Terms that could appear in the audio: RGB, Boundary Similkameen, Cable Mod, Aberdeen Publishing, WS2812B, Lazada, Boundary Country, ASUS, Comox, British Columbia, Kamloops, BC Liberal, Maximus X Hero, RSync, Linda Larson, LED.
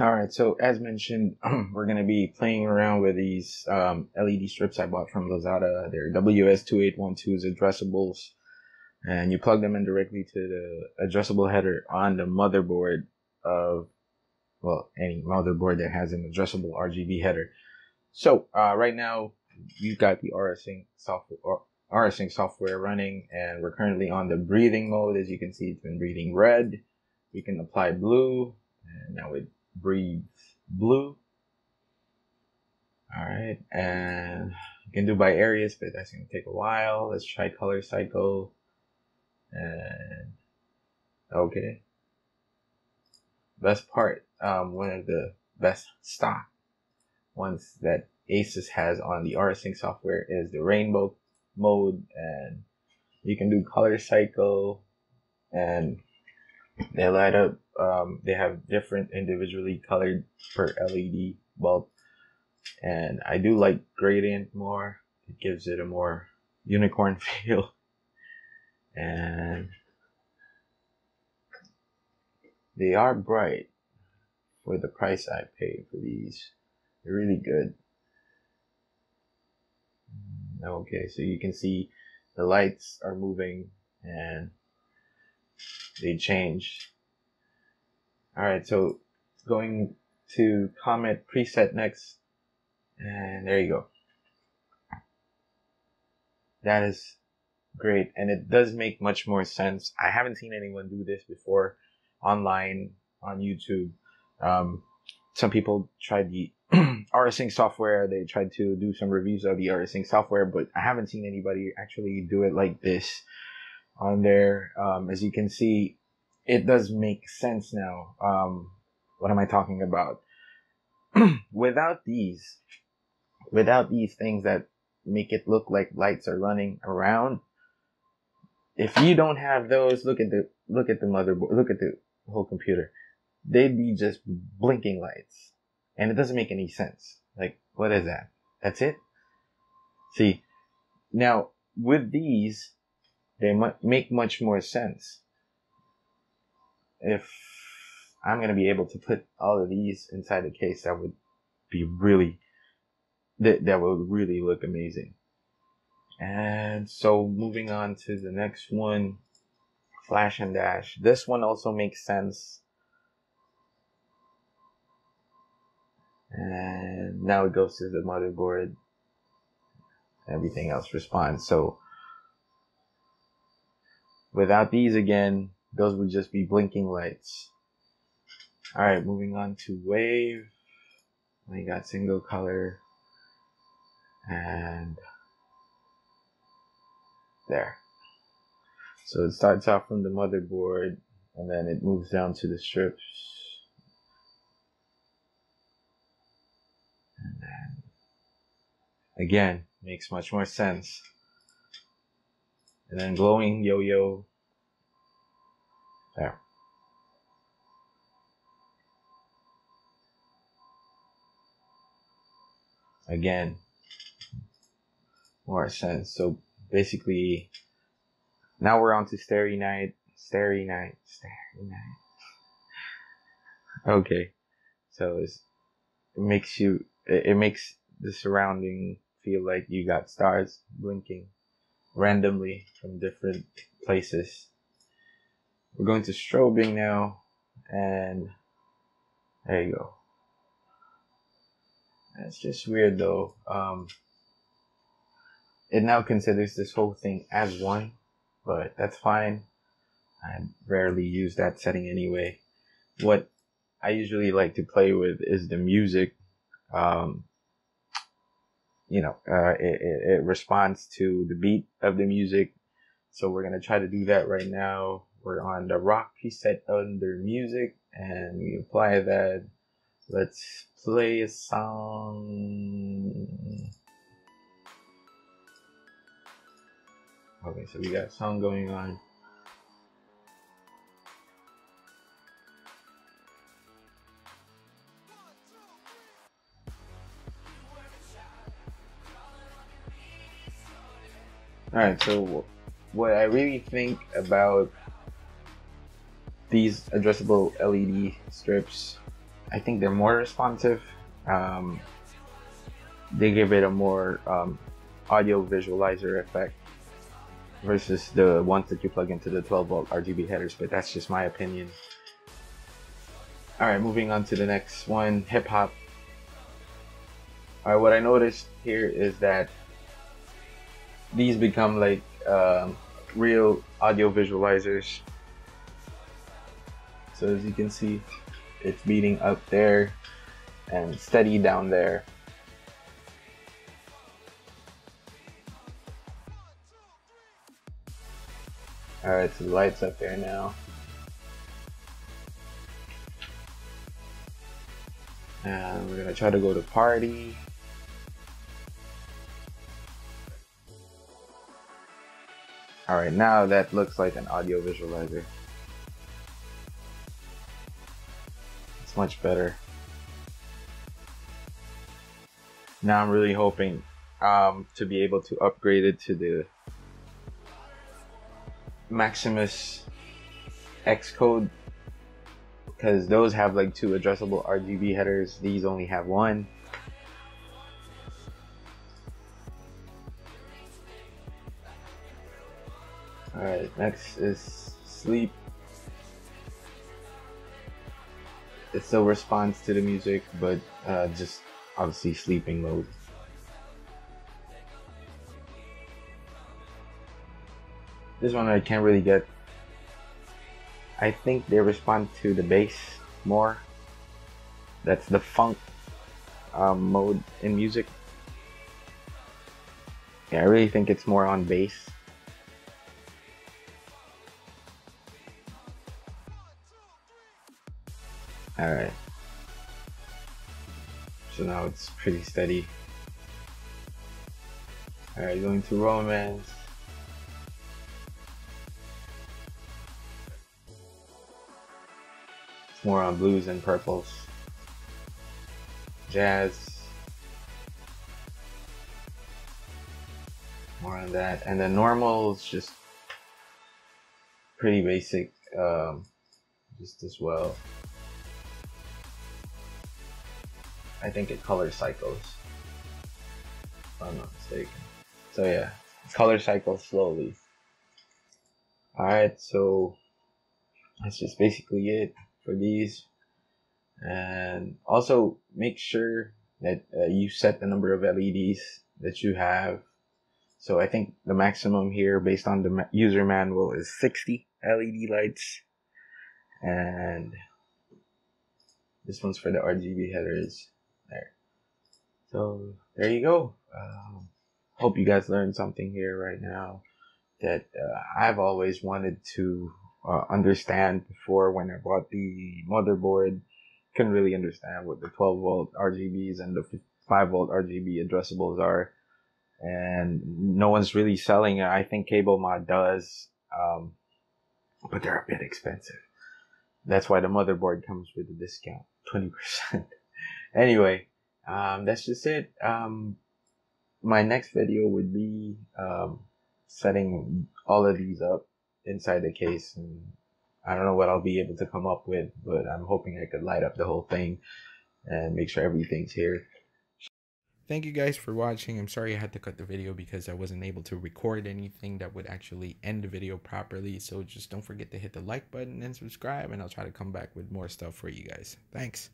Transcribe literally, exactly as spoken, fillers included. All right, so as mentioned, we're going to be playing around with these um, L E D strips I bought from Lazada. They're W S two eight one two's addressables, and you plug them in directly to the addressable header on the motherboard of, well, any motherboard that has an addressable R G B header. So uh, right now, you've got the RSync software, RSync software running, and we're currently on the breathing mode. As you can see, it's been breathing red. We can apply blue, and now it breathe blue. All right, and you can do by areas, but that's going to take a while. Let's try color cycle, and okay, best part, um, one of the best stock ones that ASUS has on the RSync software is the rainbow mode, and you can do color cycle, and they light up. Um, they have different individually colored per L E D bulb, and I do like gradient more. It gives it a more unicorn feel. And they are bright for the price I paid for these. They're really good. Okay, so you can see the lights are moving and they change. All right, so going to comment preset next, and there you go. That is great, and it does make much more sense. I haven't seen anyone do this before online on YouTube. Um, some people tried the RSync software. They tried to do some reviews of the RSync software, but I haven't seen anybody actually do it like this on there. Um, as you can see, it does make sense now. Um, what am I talking about? without these, without these things that make it look like lights are running around, if you don't have those, look at the look at the motherboard, look at the whole computer. They'd be just blinking lights, and it doesn't make any sense. Like, what is that? That's it. See, now with these, they make much more sense. If I'm going to be able to put all of these inside the case, that would be really, that, that would really look amazing. And so moving on to the next one, flash and dash. This one also makes sense. And now it goes to the motherboard. Everything else responds. So without these again, those would just be blinking lights. All right, moving on to wave. We got single color, and there. So it starts off from the motherboard, and then it moves down to the strips, and then again makes much more sense. And then glowing yo-yo. There. Again, more sense. So basically, now we're on to Starry Night, Starry Night, Starry Night. Okay, so it's, it makes you, it, it makes the surrounding feel like you got stars blinking randomly from different places. We're going to strobing now, and there you go. That's just weird though. Um, it now considers this whole thing as one, but that's fine. I rarely use that setting anyway. What I usually like to play with is the music. Um, you know, uh, it, it, it responds to the beat of the music. So we're gonna try to do that right now. We're on the rock preset under music, and we apply that. Let's play a song. Okay, so we got a song going on. All right, so what I really think about these addressable L E D strips I think they're more responsive. Um, they give it a more um, audio visualizer effect versus the ones that you plug into the twelve volt R G B headers, but that's just my opinion. Alright, moving on to the next one, hip hop. Alright, what I noticed here is that these become like um, real audio visualizers. So as you can see, it's beating up there and steady down there. Alright, so the light's up there now. And we're gonna try to go to party. Alright, now that looks like an audio visualizer. It's much better. Now I'm really hoping um, to be able to upgrade it to the Maximus X Hero, because those have like two addressable R G B headers. These only have one. Alright, next is sleep. It still responds to the music, but uh, just obviously sleeping mode. This one I can't really get. I think they respond to the bass more. That's the funk um, mode in music. Yeah, I really think it's more on bass. Alright. So now it's pretty steady. Alright, going to romance. More on blues and purples, jazz, more on that, and the normal's just pretty basic, um, just as well. I think it color cycles, if I'm not mistaken. So yeah, color cycles slowly. Alright, so that's just basically it for these. And also make sure that uh, you set the number of L E Ds that you have. So I think the maximum here based on the ma user manual is sixty L E D lights, and this one's for the R G B headers there. So there you go. Um, hope you guys learned something here right now that uh, I've always wanted to Uh, understand before. When I bought the motherboard, couldn't really understand what the twelve volt R G Bs and the five volt R G B addressables are, and no one's really selling it. I think Cable Mod does, um, but they're a bit expensive. That's why the motherboard comes with a discount, twenty percent. Anyway, um, that's just it. Um, my next video would be um, setting all of these up inside the case, and I don't know what I'll be able to come up with, but I'm hoping I could light up the whole thing and make sure everything's here. Thank you guys for watching. I'm sorry I had to cut the video because I wasn't able to record anything that would actually end the video properly. So just don't forget to hit the like button and subscribe, and I'll try to come back with more stuff for you guys. Thanks.